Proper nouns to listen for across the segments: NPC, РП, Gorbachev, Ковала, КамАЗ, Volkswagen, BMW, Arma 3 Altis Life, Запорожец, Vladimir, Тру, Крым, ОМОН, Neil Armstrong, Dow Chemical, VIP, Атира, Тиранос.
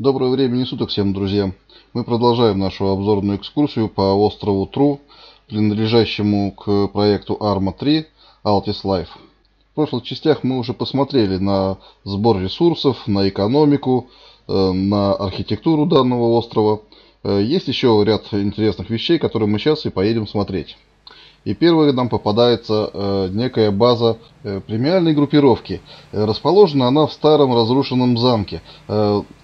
Доброго времени суток всем, друзья! Мы продолжаем нашу обзорную экскурсию по острову Тру, принадлежащему к проекту Arma 3 Altis Life. В прошлых частях мы уже посмотрели на сбор ресурсов, на экономику, на архитектуру данного острова. Есть еще ряд интересных вещей, которые мы сейчас и поедем смотреть. И первой нам попадается некая база премиальной группировки. Расположена она в старом разрушенном замке.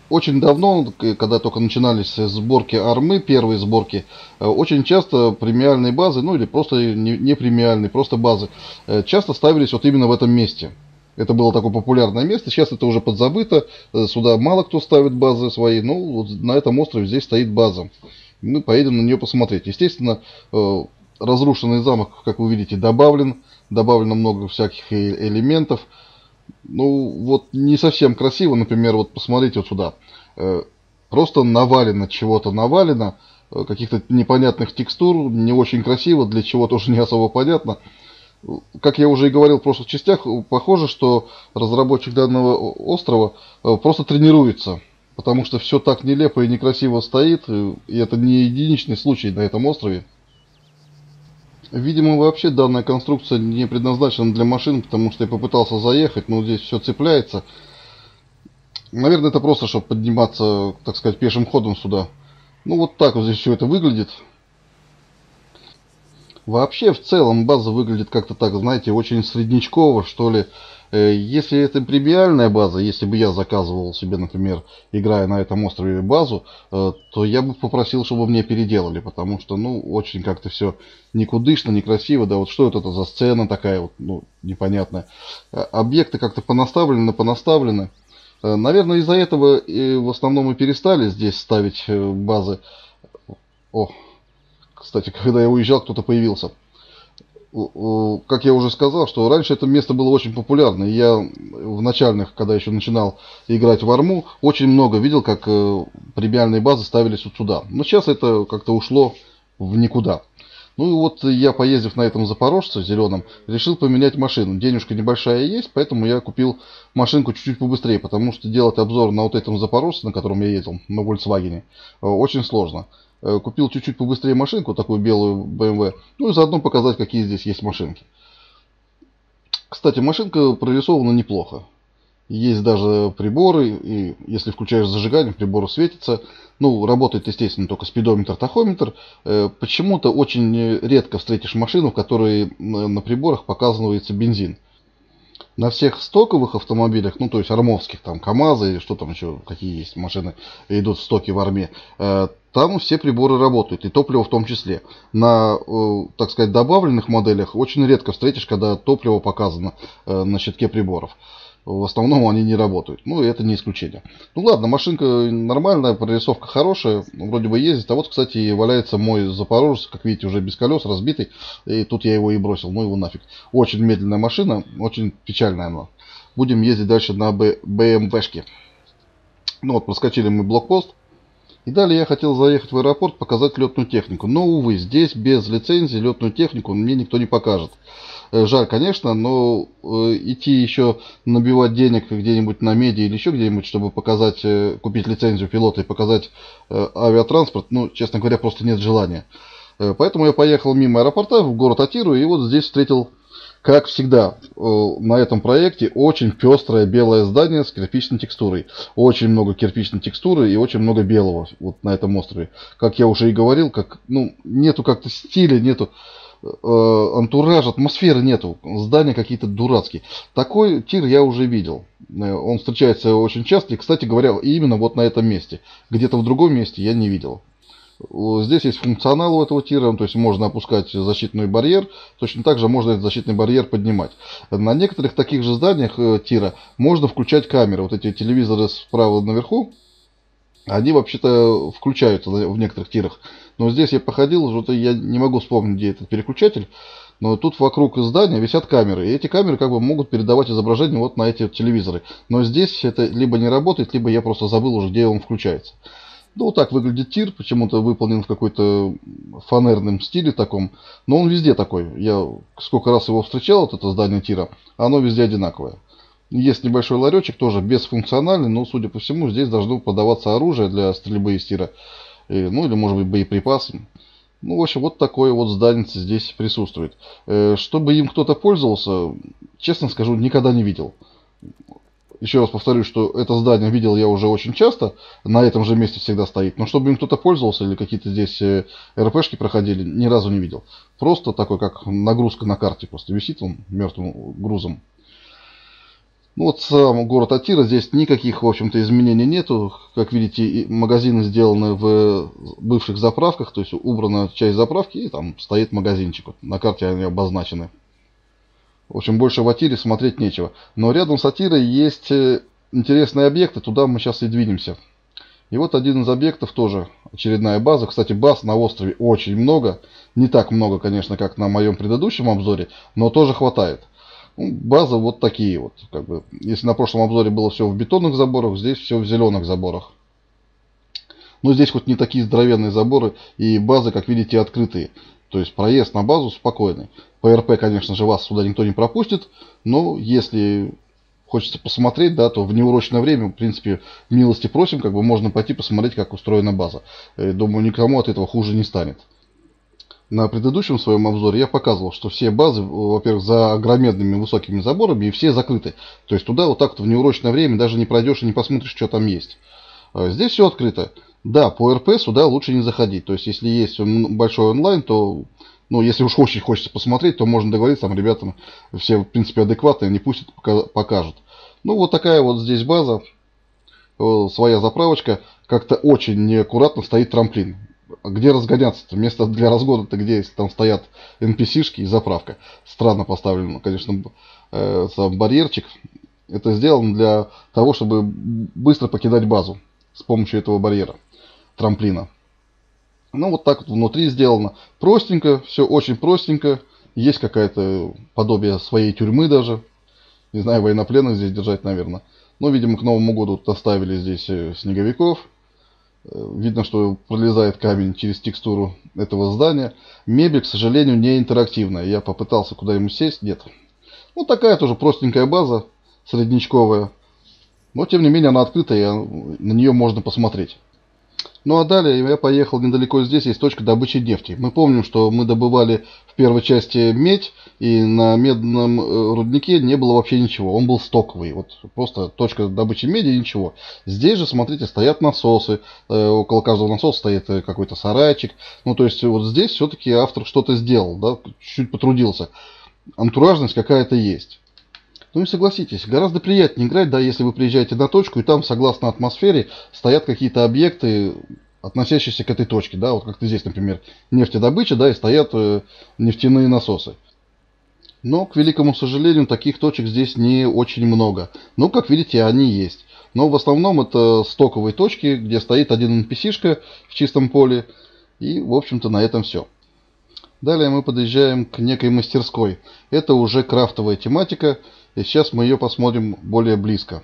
Очень давно, когда только начинались сборки армы, первые сборки, очень часто премиальные базы, ну или просто не премиальные, просто базы, часто ставились вот именно в этом месте. Это было такое популярное место, сейчас это уже подзабыто, сюда мало кто ставит базы свои, но вот на этом острове здесь стоит база. Мы поедем на нее посмотреть. Естественно, разрушенный замок, как вы видите, добавлено много всяких элементов. Ну, вот не совсем красиво, например, вот посмотрите вот сюда. Просто навалено чего-то, навалено каких-то непонятных текстур, не очень красиво, для чего тоже не особо понятно. Как я уже и говорил в прошлых частях, похоже, что разработчик данного острова просто тренируется. Потому что все так нелепо и некрасиво стоит, и это не единичный случай на этом острове. Видимо, вообще данная конструкция не предназначена для машин, потому что я попытался заехать, но здесь все цепляется. Наверное, это просто, чтобы подниматься, так сказать, пешим ходом сюда. Ну, вот так вот здесь все это выглядит. Вообще, в целом, база выглядит как-то так, знаете, очень среднячково, что ли. Если это премиальная база, если бы я заказывал себе, например, играя на этом острове базу, то я бы попросил, чтобы мне переделали, потому что, ну, очень как-то все никудышно, некрасиво, да, вот что это за сцена такая, вот, ну, непонятная. Объекты как-то понаставлены. Наверное, из-за этого и в основном и перестали здесь ставить базы. О, кстати, когда я уезжал, кто-то появился. Как я уже сказал, что раньше это место было очень популярно. Я в начальных, когда еще начинал играть в арму, очень много видел, как премиальные базы ставились вот сюда. Но сейчас это как-то ушло в никуда. Ну и вот я, поездив на этом запорожце зеленом, решил поменять машину. Денежка небольшая есть, поэтому я купил машинку чуть-чуть побыстрее, потому что делать обзор на вот этом запорожце, на котором я ездил, на Volkswagen, очень сложно. Купил чуть-чуть побыстрее машинку, такую белую BMW, ну и заодно показать, какие здесь есть машинки. Кстати, машинка прорисована неплохо. Есть даже приборы, и если включаешь зажигание, прибор светится. Ну, работает, естественно, только спидометр, тахометр. Почему-то очень редко встретишь машину, в которой на приборах показывается бензин. На всех стоковых автомобилях, ну то есть армовских, там КамАЗы, что там еще, какие есть машины идут в стоке в армии, там все приборы работают, и топливо в том числе. На, так сказать, добавленных моделях очень редко встретишь, когда топливо показано на щитке приборов. В основном они не работают, ну это не исключение. Ну ладно, машинка нормальная, прорисовка хорошая, вроде бы ездит. А вот, кстати, и валяется мой запорожец, как видите, уже без колес, разбитый. И тут я его и бросил, ну его нафиг. Очень медленная машина, очень печальная она. Будем ездить дальше на БМВшке. Ну вот, проскочили мы блокпост. И далее я хотел заехать в аэропорт, показать летную технику. Но, увы, здесь без лицензии летную технику мне никто не покажет. Жаль, конечно, но идти еще набивать денег где-нибудь на меди или еще где-нибудь, чтобы показать, купить лицензию пилота и показать авиатранспорт, ну, честно говоря, просто нет желания. Поэтому я поехал мимо аэропорта в город Атиру, и вот здесь встретил, как всегда, на этом проекте очень пестрое белое здание с кирпичной текстурой. Очень много кирпичной текстуры и очень много белого вот на этом острове. Как я уже и говорил, как, ну, нету как-то стиля, нету антураж, атмосферы нету. Здания какие-то дурацкие. Такой тир я уже видел. Он встречается очень часто. И, кстати говоря, именно вот на этом месте. Где-то в другом месте я не видел. Здесь есть функционал у этого тира. То есть можно опускать защитный барьер. Точно так же можно этот защитный барьер поднимать. На некоторых таких же зданиях тира можно включать камеры. Вот эти телевизоры справа наверху. Они вообще-то включаются в некоторых тирах. Но здесь я походил, что-то я не могу вспомнить, где этот переключатель. Но тут вокруг здания висят камеры. И эти камеры как бы могут передавать изображение вот на эти телевизоры. Но здесь это либо не работает, либо я просто забыл уже, где он включается. Ну, вот так выглядит тир. Почему-то выполнен в какой-то фанерном стиле таком. Но он везде такой. Я сколько раз его встречал, вот это здание тира, оно везде одинаковое. Есть небольшой ларечек, тоже бесфункциональный, но, судя по всему, здесь должно подаваться оружие для стрельбы из тира. Ну, или, может быть, боеприпасы. Ну, в общем, вот такое вот здание здесь присутствует. Чтобы им кто-то пользовался, честно скажу, никогда не видел. Еще раз повторю, что это здание видел я уже очень часто, на этом же месте всегда стоит. Но чтобы им кто-то пользовался или какие-то здесь РПшки проходили, ни разу не видел. Просто такой, как нагрузка на карте, просто висит он мертвым грузом. Ну вот сам город Атира, здесь никаких, в общем-то, изменений нету. Как видите, магазины сделаны в бывших заправках, то есть убрана часть заправки и там стоит магазинчик. Вот на карте они обозначены. В общем, больше в Атире смотреть нечего. Но рядом с Атирой есть интересные объекты, туда мы сейчас и двинемся. И вот один из объектов тоже очередная база. Кстати, баз на острове очень много. Не так много, конечно, как на моем предыдущем обзоре, но тоже хватает. Базы вот такие вот. Как бы, если на прошлом обзоре было все в бетонных заборах, здесь все в зеленых заборах. Но здесь хоть не такие здоровенные заборы и базы, как видите, открытые. То есть проезд на базу спокойный. По РП, конечно же, вас сюда никто не пропустит. Но если хочется посмотреть, да, то в неурочное время, в принципе, милости просим, как бы можно пойти посмотреть, как устроена база. Думаю, никому от этого хуже не станет. На предыдущем своем обзоре я показывал, что все базы, во-первых, за огромными высокими заборами и все закрыты. То есть туда вот так вот в неурочное время даже не пройдешь и не посмотришь, что там есть. Здесь все открыто. Да, по РП сюда лучше не заходить. То есть если есть большой онлайн, то, ну, если уж очень хочется посмотреть, то можно договориться, там ребятам все, в принципе, адекватные, не пустят, покажут. Ну, вот такая вот здесь база, своя заправочка. Как-то очень неаккуратно стоит трамплин. Где разгоняться-то? Место для разгона-то где, если там стоят NPC-шки и заправка? Странно поставлено, конечно, сам барьерчик. Это сделано для того, чтобы быстро покидать базу с помощью этого барьера, трамплина. Ну, вот так вот внутри сделано. Простенько, все очень простенько. Есть какое-то подобие своей тюрьмы даже. Не знаю, военнопленных здесь держать, наверное. Но, видимо, к Новому году доставили здесь снеговиков. Видно, что пролезает камень через текстуру этого здания. Мебель, к сожалению, не интерактивная. Я попытался куда-нибудь сесть, нет. Ну, такая тоже простенькая база, среднячковая. Но, тем не менее, она открытая, на нее можно посмотреть. Ну, а далее я поехал недалеко здесь, есть точка добычи нефти. Мы помним, что мы добывали в первой части медь, и на медном руднике не было вообще ничего. Он был стоковый, вот просто точка добычи меди и ничего. Здесь же, смотрите, стоят насосы, около каждого насоса стоит какой-то сарайчик. Ну, то есть вот здесь все-таки автор что-то сделал, да, чуть-чуть потрудился. Антуражность какая-то есть. Ну и согласитесь, гораздо приятнее играть, да, если вы приезжаете на точку, и там, согласно атмосфере, стоят какие-то объекты, относящиеся к этой точке, да, вот как-то здесь, например, нефтедобыча, да, и стоят нефтяные насосы. Но, к великому сожалению, таких точек здесь не очень много. Ну, как видите, они есть. Но в основном это стоковые точки, где стоит один NPC-шка в чистом поле, и, в общем-то, на этом все. Далее мы подъезжаем к некой мастерской. Это уже крафтовая тематика. И сейчас мы ее посмотрим более близко.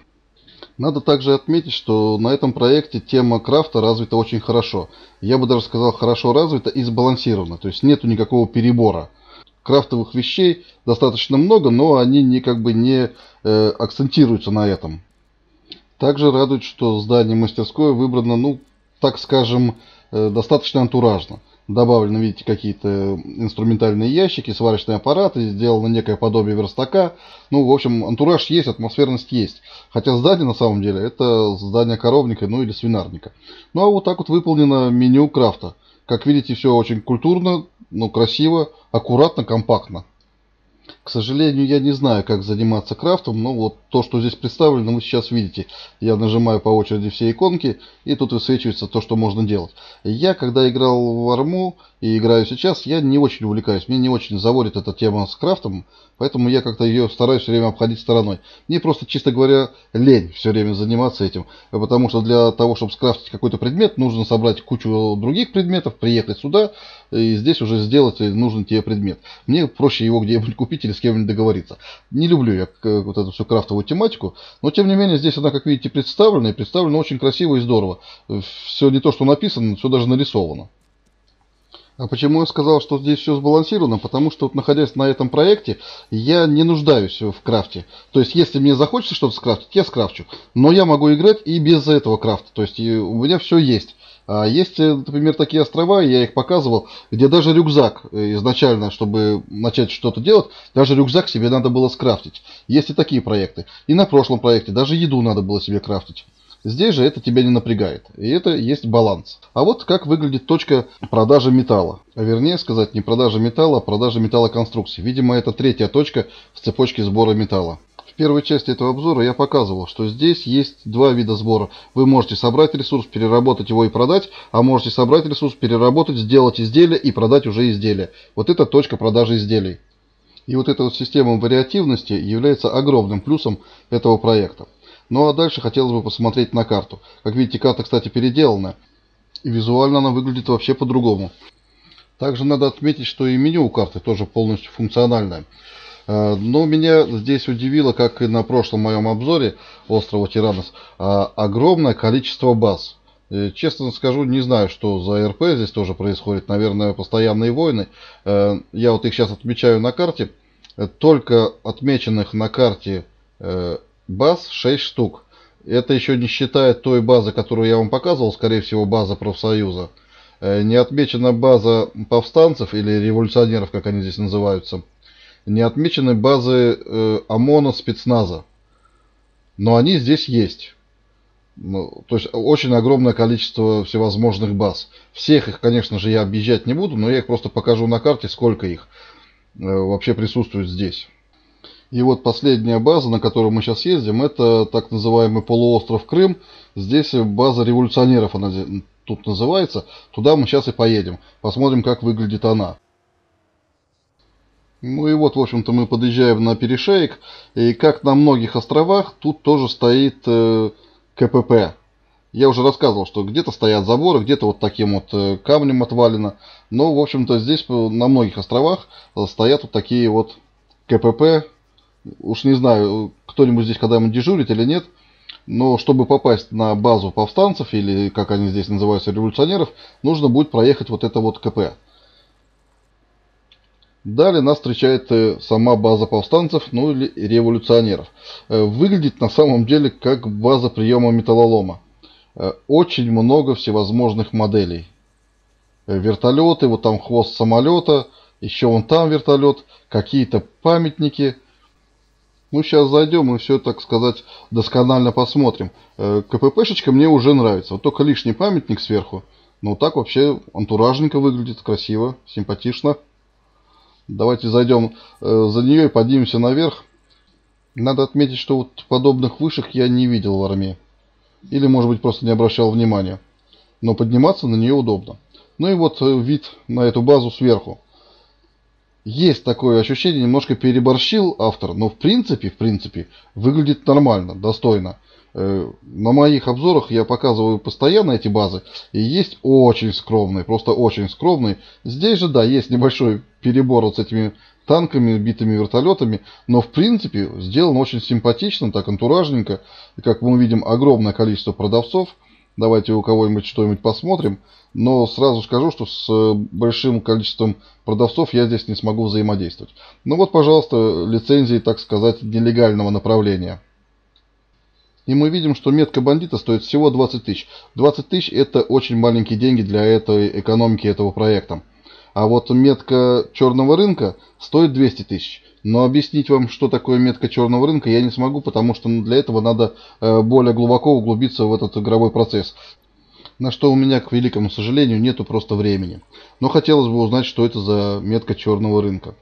Надо также отметить, что на этом проекте тема крафта развита очень хорошо. Я бы даже сказал, хорошо развита и сбалансирована. То есть нету никакого перебора. Крафтовых вещей достаточно много, но они как бы не акцентируются на этом. Также радует, что здание мастерской выбрано, ну, так скажем, достаточно антуражно. Добавлены, видите, какие-то инструментальные ящики, сварочные аппараты, сделано некое подобие верстака. Ну, в общем, антураж есть, атмосферность есть. Хотя здание, на самом деле, это здание коровника, ну, или свинарника. Ну, а вот так вот выполнено меню крафта. Как видите, все очень культурно, ну, красиво, аккуратно, компактно. К сожалению, я не знаю, как заниматься крафтом, но вот то, что здесь представлено, вы сейчас видите. Я нажимаю по очереди все иконки, и тут высвечивается то, что можно делать. Я, когда играл в Арму и играю сейчас, я не очень увлекаюсь. Мне не очень заводит эта тема с крафтом, поэтому я как-то ее стараюсь все время обходить стороной. Мне просто, чисто говоря, лень все время заниматься этим. Потому что для того, чтобы скрафтить какой-то предмет, нужно собрать кучу других предметов, приехать сюда, и здесь уже сделать нужный тебе предмет. Мне проще его где-нибудь купить или с кем-нибудь договориться. Не люблю я вот эту всю крафтовую тематику, но тем не менее здесь она, как видите, представлена, и представлена очень красиво и здорово. Все не то, что написано, все даже нарисовано. А почему я сказал, что здесь все сбалансировано? Потому что, вот, находясь на этом проекте, я не нуждаюсь в крафте. То есть, если мне захочется что-то скрафтить, я скрафчу. Но я могу играть и без этого крафта. То есть, у меня все есть. А есть, например, такие острова, я их показывал, где даже рюкзак изначально, чтобы начать что-то делать, даже рюкзак себе надо было скрафтить. Есть и такие проекты. И на прошлом проекте даже еду надо было себе крафтить. Здесь же это тебя не напрягает. И это есть баланс. А вот как выглядит точка продажи металла. А вернее сказать, не продажи металла, а продажи металлоконструкций. Видимо, это третья точка в цепочке сбора металла. В первой части этого обзора я показывал, что здесь есть два вида сбора. Вы можете собрать ресурс, переработать его и продать, а можете собрать ресурс, переработать, сделать изделие и продать уже изделие. Вот это точка продажи изделий. И вот эта вот система вариативности является огромным плюсом этого проекта. Ну а дальше хотелось бы посмотреть на карту. Как видите, карта, кстати, переделана. И визуально она выглядит вообще по-другому. Также надо отметить, что и меню у карты тоже полностью функциональное. Но меня здесь удивило, как и на прошлом моем обзоре острова Тиранос, огромное количество баз. Честно скажу, не знаю, что за РП здесь тоже происходит. Наверное, постоянные войны. Я вот их сейчас отмечаю на карте. Только отмеченных на карте баз 6 штук. Это еще не считая той базы, которую я вам показывал. Скорее всего, база профсоюза. Не отмечена база повстанцев или революционеров, как они здесь называются. Не отмечены базы ОМОНа, спецназа. Но они здесь есть. Ну, то есть очень огромное количество всевозможных баз. Всех их, конечно же, я объезжать не буду, но я их просто покажу на карте, сколько их вообще присутствует здесь. И вот последняя база, на которую мы сейчас ездим, это так называемый полуостров Крым. Здесь база революционеров, она тут называется. Туда мы сейчас и поедем. Посмотрим, как выглядит она. Ну и вот, в общем-то, мы подъезжаем на перешеек. И как на многих островах, тут тоже стоит КПП. Я уже рассказывал, что где-то стоят заборы, где-то вот таким вот камнем отвалено. Но, в общем-то, здесь на многих островах стоят вот такие вот КПП. Уж не знаю, кто-нибудь здесь когда-нибудь дежурит или нет. Но чтобы попасть на базу повстанцев, или как они здесь называются, революционеров, нужно будет проехать вот это вот КПП. Далее нас встречает сама база повстанцев, ну или революционеров. Выглядит на самом деле как база приема металлолома. Очень много всевозможных моделей. Вертолеты, вот там хвост самолета, еще вон там вертолет, какие-то памятники. Ну сейчас зайдем и все, так сказать, досконально посмотрим. КППшечка мне уже нравится, вот только лишний памятник сверху. Но так вообще антуражненько выглядит, красиво, симпатично. Давайте зайдем за нее и поднимемся наверх. Надо отметить, что вот подобных вышек я не видел в армии. Или, может быть, просто не обращал внимания. Но подниматься на нее удобно. Ну и вот вид на эту базу сверху. Есть такое ощущение, немножко переборщил автор. Но в принципе, выглядит нормально, достойно. На моих обзорах я показываю постоянно эти базы. И есть очень скромные, просто очень скромные. Здесь же, да, есть небольшой перебор вот с этими танками, битыми вертолетами. Но, в принципе, сделано очень симпатично, так антуражненько. И, как мы увидим, огромное количество продавцов. Давайте у кого-нибудь что-нибудь посмотрим. Но сразу скажу, что с большим количеством продавцов я здесь не смогу взаимодействовать. Ну вот, пожалуйста, лицензии, так сказать, нелегального направления. И мы видим, что метка бандита стоит всего 20 тысяч. 20 тысяч это очень маленькие деньги для этой экономики, этого проекта. А вот метка черного рынка стоит 200 тысяч. Но объяснить вам, что такое метка черного рынка, я не смогу, потому что для этого надо более глубоко углубиться в этот игровой процесс. На что у меня, к великому сожалению, нету просто времени. Но хотелось бы узнать, что это за метка черного рынка.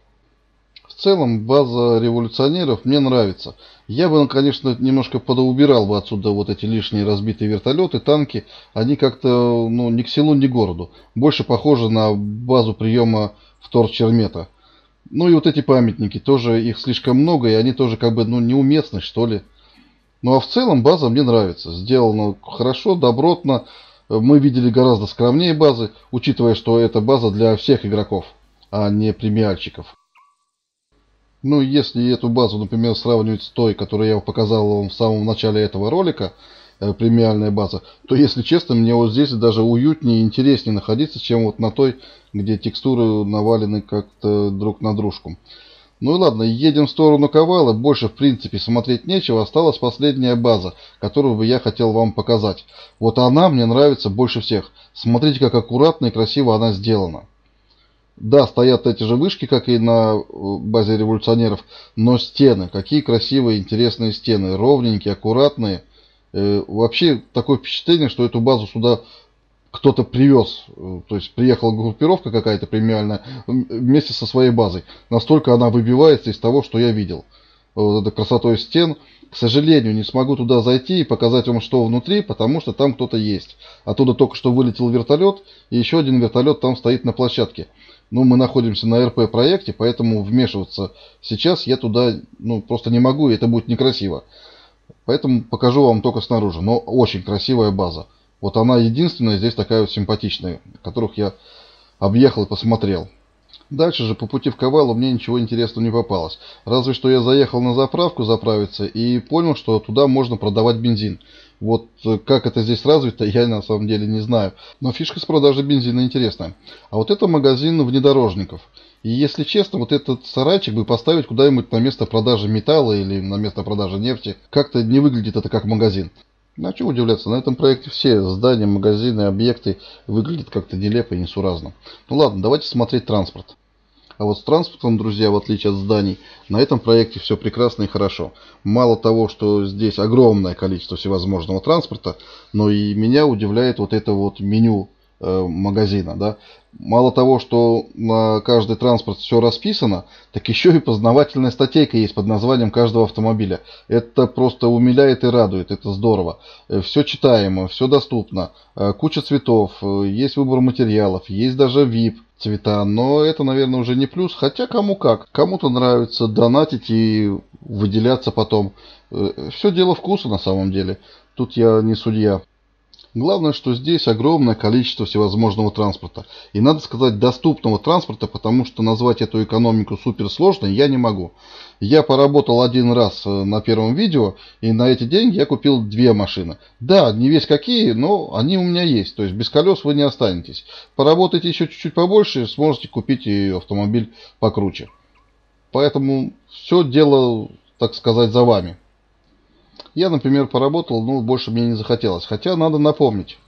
В целом, база революционеров мне нравится. Я бы, конечно, немножко подоубирал бы отсюда вот эти лишние разбитые вертолеты, танки. Они как-то, ну, ни к селу, ни к городу. Больше похожи на базу приема вторчермета. Ну и вот эти памятники, тоже их слишком много, и они тоже как бы, ну, неуместны, что ли. Ну а в целом, база мне нравится. Сделано хорошо, добротно. Мы видели гораздо скромнее базы, учитывая, что это база для всех игроков, а не премиальщиков. Ну, если эту базу, например, сравнивать с той, которую я показал вам в самом начале этого ролика, премиальная база, то, если честно, мне вот здесь даже уютнее и интереснее находиться, чем вот на той, где текстуры навалены как-то друг на дружку. Ну и ладно, едем в сторону Ковала, больше в принципе смотреть нечего, осталась последняя база, которую бы я хотел вам показать. Вот она мне нравится больше всех, смотрите, как аккуратно и красиво она сделана. Да, стоят эти же вышки, как и на базе революционеров, но стены, какие красивые, интересные стены, ровненькие, аккуратные. Вообще такое впечатление, что эту базу сюда кто-то привез, то есть приехала группировка какая-то премиальная вместе со своей базой. Настолько она выбивается из того, что я видел. Вот эта красотой стен. К сожалению, не смогу туда зайти и показать вам, что внутри, потому что там кто-то есть. Оттуда только что вылетел вертолет, и еще один вертолет там стоит на площадке. Но мы находимся на РП-проекте, поэтому вмешиваться сейчас я туда просто не могу, и это будет некрасиво. Поэтому покажу вам только снаружи. Но очень красивая база. Вот она единственная здесь такая вот симпатичная, которых я объехал и посмотрел. Дальше же по пути в Ковалу мне ничего интересного не попалось. Разве что я заехал на заправку заправиться и понял, что туда можно продавать бензин. Вот как это здесь развито, я на самом деле не знаю. Но фишка с продажей бензина интересная. А вот это магазин внедорожников. И если честно, вот этот сарайчик бы поставить куда-нибудь на место продажи металла или на место продажи нефти. Как-то не выглядит это как магазин. А чего удивляться, на этом проекте все здания, магазины, объекты выглядят как-то нелепо и несуразно. Ну ладно, давайте смотреть транспорт. А вот с транспортом, друзья, в отличие от зданий, на этом проекте все прекрасно и хорошо. Мало того, что здесь огромное количество всевозможного транспорта, но и меня удивляет вот это вот меню магазина, да. Мало того, что на каждый транспорт все расписано, так еще и познавательная статейка есть под названием каждого автомобиля. Это просто умиляет и радует, это здорово. Все читаемо, все доступно, куча цветов, есть выбор материалов, есть даже VIP цвета, но это, наверное, уже не плюс, хотя кому как. Кому-то нравится донатить и выделяться потом. Все дело вкуса на самом деле, тут я не судья. Главное, что здесь огромное количество всевозможного транспорта. И надо сказать, доступного транспорта, потому что назвать эту экономику суперсложной я не могу. Я поработал один раз на первом видео, и на эти деньги я купил две машины. Да, не весь какие, но они у меня есть. То есть без колес вы не останетесь. Поработайте еще чуть-чуть побольше, сможете купить и автомобиль покруче. Поэтому все дело, так сказать, за вами. Я, например, поработал, но больше мне не захотелось. Хотя надо напомнить.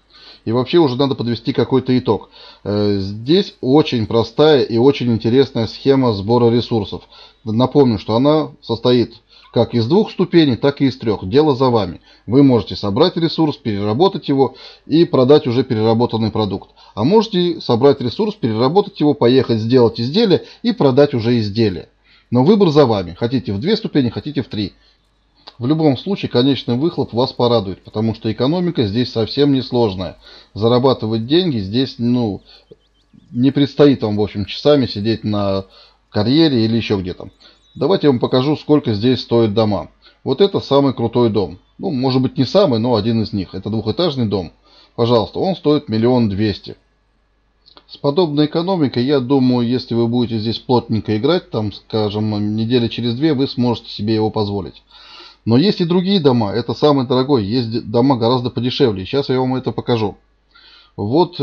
И вообще уже надо подвести какой-то итог. Здесь очень простая и очень интересная схема сбора ресурсов. Напомню, что она состоит как из двух ступеней, так и из трех. Дело за вами. Вы можете собрать ресурс, переработать его и продать уже переработанный продукт. А можете собрать ресурс, переработать его, поехать сделать изделие и продать уже изделие. Но выбор за вами. Хотите в две ступени, хотите в три. В любом случае, конечный выхлоп вас порадует, потому что экономика здесь совсем не сложная. Зарабатывать деньги здесь, не предстоит вам, в общем, часами сидеть на карьере или еще где-то. Давайте я вам покажу, сколько здесь стоят дома. Вот это самый крутой дом. Ну, может быть, не самый, но один из них. Это двухэтажный дом. Пожалуйста, он стоит 1 200 000. С подобной экономикой, я думаю, если вы будете здесь плотненько играть, там, скажем, недели через две, вы сможете себе его позволить. Но есть и другие дома, это самый дорогой, есть дома гораздо подешевле. Сейчас я вам это покажу. Вот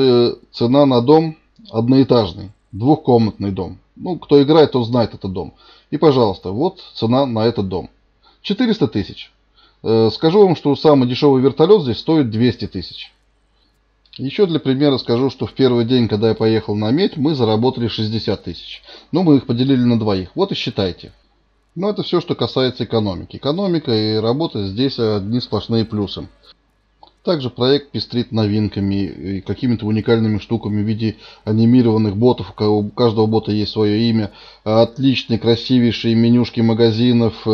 цена на дом одноэтажный, двухкомнатный дом. Ну, кто играет, тот знает этот дом. И, пожалуйста, вот цена на этот дом. 400 000. Скажу вам, что самый дешевый вертолет здесь стоит 200 000. Еще для примера скажу, что в первый день, когда я поехал на медь, мы заработали 60 000. Но мы их поделили на двоих, вот и считайте. Но это все, что касается экономики. Экономика и работа здесь одни сплошные плюсы. Также проект пестрит новинками и какими-то уникальными штуками в виде анимированных ботов. У каждого бота есть свое имя. Отличные, красивейшие менюшки магазинов.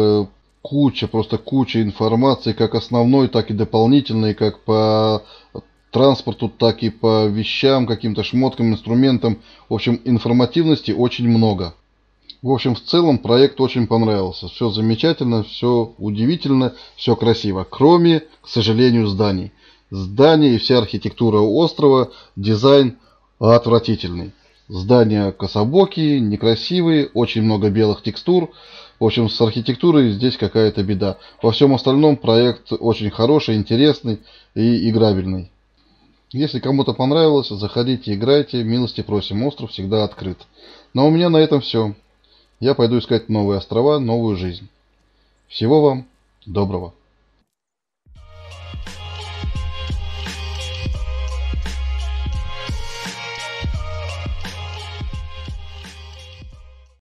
Куча информации, как основной, так и дополнительной, как по транспорту, так и по вещам, каким-то шмоткам, инструментам. В общем, информативности очень много. В общем, в целом проект очень понравился. Все замечательно, все удивительно, все красиво. Кроме, к сожалению, зданий. Здания и вся архитектура острова, дизайн отвратительный. Здания кособокие, некрасивые, очень много белых текстур. В общем, с архитектурой здесь какая-то беда. Во всем остальном проект очень хороший, интересный и играбельный. Если кому-то понравилось, заходите, играйте, милости просим, остров всегда открыт. Но у меня на этом все. Я пойду искать новые острова, новую жизнь. Всего вам доброго.